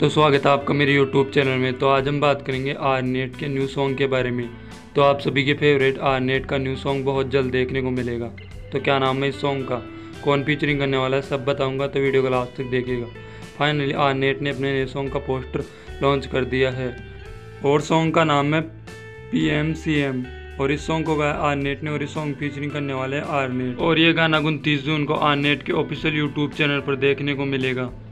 तो स्वागत है आपका मेरे YouTube चैनल में। तो आज हम बात करेंगे आर नैत के न्यू सॉन्ग के बारे में। तो आप सभी के फेवरेट आर नैत का न्यू सॉन्ग बहुत जल्द देखने को मिलेगा। तो क्या नाम है इस सॉन्ग का, कौन फीचरिंग करने वाला है, सब बताऊंगा। तो वीडियो को लास्ट तक देखिएगा। फाइनली आर नैत ने अपने नए सॉन्ग का पोस्टर लॉन्च कर दिया है और सॉन्ग का नाम है PMCM और इस सॉन्ग को गाया आर नैत ने और इस सॉन्ग फीचरिंग करने वाले हैं आर नैत। और ये गाना 29 जून को आर नैत के ऑफिशियल यूट्यूब चैनल पर देखने को मिलेगा।